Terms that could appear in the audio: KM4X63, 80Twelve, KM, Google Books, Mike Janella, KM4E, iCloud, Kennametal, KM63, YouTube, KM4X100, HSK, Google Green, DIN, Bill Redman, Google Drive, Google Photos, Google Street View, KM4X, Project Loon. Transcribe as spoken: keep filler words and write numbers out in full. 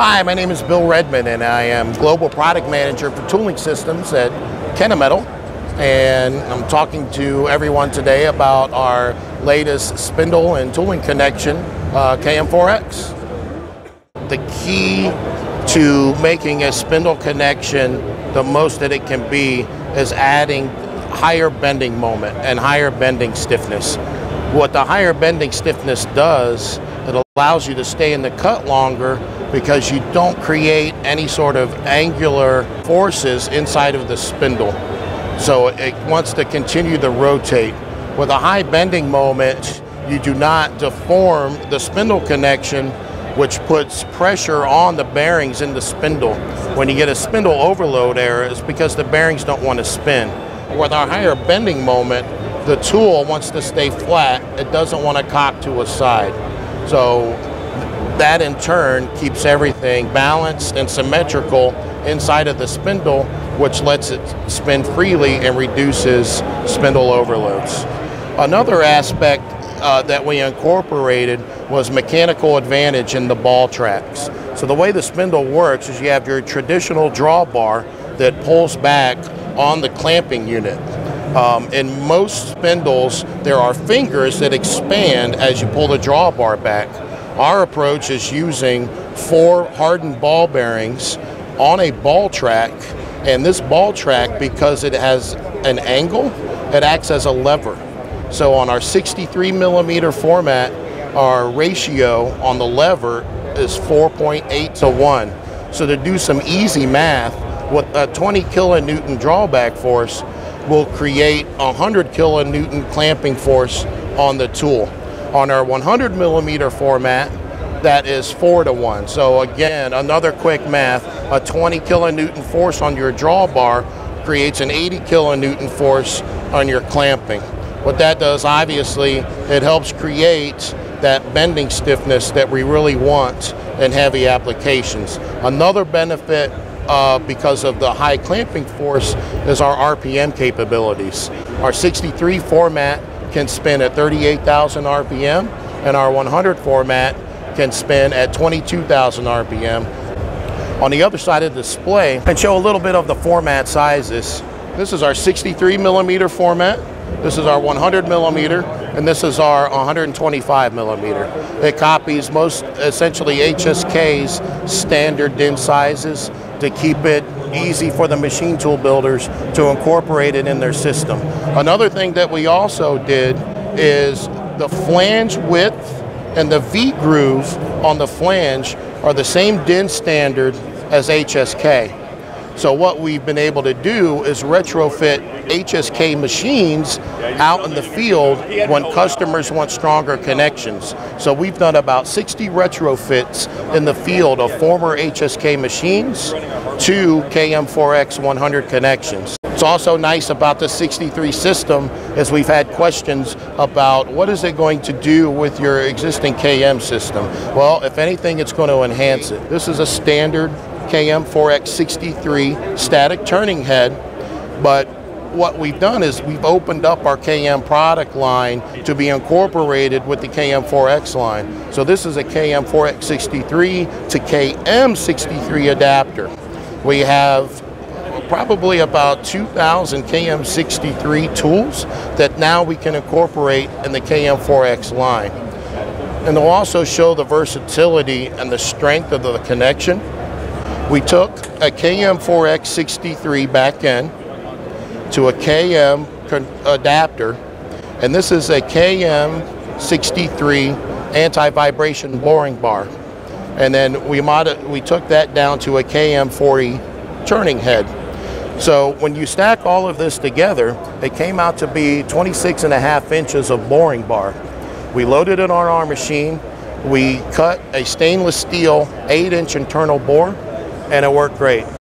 Hi, my name is Bill Redman, and I am Global Product Manager for Tooling Systems at Kennametal. And I'm talking to everyone today about our latest spindle and tooling connection, uh, K M four X. The key to making a spindle connection the most that it can be is adding higher bending moment and higher bending stiffness. What the higher bending stiffness does, it allows you to stay in the cut longer because you don't create any sort of angular forces inside of the spindle. So it wants to continue to rotate. With a high bending moment, you do not deform the spindle connection, which puts pressure on the bearings in the spindle. When you get a spindle overload error, it's because the bearings don't want to spin. With our higher bending moment, the tool wants to stay flat. It doesn't want to cock to a side. So that in turn keeps everything balanced and symmetrical inside of the spindle, which lets it spin freely and reduces spindle overloads. Another aspect uh, that we incorporated was mechanical advantage in the ball tracks. So the way the spindle works is you have your traditional drawbar that pulls back on the clamping unit. Um, in most spindles, there are fingers that expand as you pull the drawbar back. Our approach is using four hardened ball bearings on a ball track, and this ball track, because it has an angle, it acts as a lever. So on our sixty-three millimeter format, our ratio on the lever is four point eight to one. So to do some easy math, with a twenty kilonewton drawback force, will create a one hundred kilonewton clamping force on the tool. On our one hundred millimeter format, that is four to one. So again, another quick math, a twenty kilonewton force on your drawbar creates an eighty kilonewton force on your clamping. What that does, obviously, it helps create that bending stiffness that we really want in heavy applications. Another benefit Uh, because of the high clamping force is our R P M capabilities. Our sixty-three format can spin at thirty-eight thousand R P M, and our one hundred format can spin at twenty-two thousand R P M. On the other side of the display, I can show a little bit of the format sizes. This is our sixty-three millimeter format, this is our one hundred millimeter, and this is our one hundred twenty-five millimeter. It copies most, essentially, H S K's standard D I N sizes to keep it easy for the machine tool builders to incorporate it in their system. Another thing that we also did is the flange width and the V groove on the flange are the same D I N standard as H S K. So what we've been able to do is retrofit H S K machines out in the field when customers want stronger connections. So we've done about sixty retrofits in the field of former H S K machines to K M four X one hundred connections. What's also nice about the sixty-three system is we've had questions about what is it going to do with your existing K M system. Well, if anything, it's going to enhance it. This is a standard K M four X sixty-three static turning head, but what we've done is we've opened up our K M product line to be incorporated with the K M four X line. So this is a K M four X sixty-three to K M sixty-three adapter. We have probably about two thousand K M sixty-three tools that now we can incorporate in the K M four X line. And they'll also show the versatility and the strength of the connection. We took a K M four X sixty-three backend to a K M adapter, and this is a K M sixty-three anti-vibration boring bar. And then we, mod we took that down to a K M four E turning head. So when you stack all of this together, it came out to be twenty-six and a half inches of boring bar. We loaded it on our machine. We cut a stainless steel eight inch internal bore, and it worked great.